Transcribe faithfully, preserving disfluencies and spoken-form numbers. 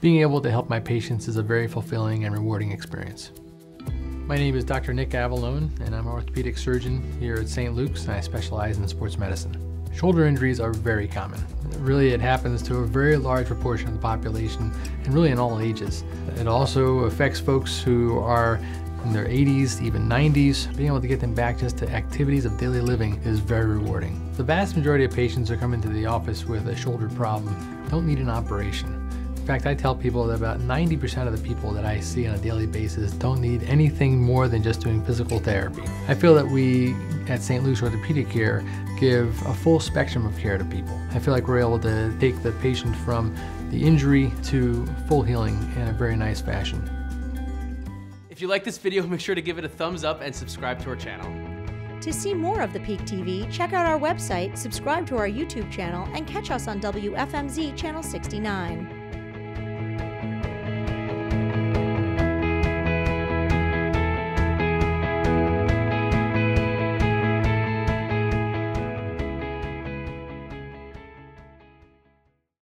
Being able to help my patients is a very fulfilling and rewarding experience. My name is Doctor Nick Avallone, and I'm an orthopedic surgeon here at Saint Luke's, and I specialize in sports medicine. Shoulder injuries are very common. Really, it happens to a very large proportion of the population, and really in all ages. It also affects folks who are in their eighties, even nineties. Being able to get them back just to activities of daily living is very rewarding. The vast majority of patients who come into the office with a shoulder problem don't need an operation. In fact, I tell people that about ninety percent of the people that I see on a daily basis don't need anything more than just doing physical therapy. I feel that we at Saint Luke's Orthopedic Care give a full spectrum of care to people. I feel like we're able to take the patient from the injury to full healing in a very nice fashion. If you like this video, make sure to give it a thumbs up and subscribe to our channel. To see more of the Peak T V, check out our website, subscribe to our YouTube channel, and catch us on W F M Z Channel sixty-nine.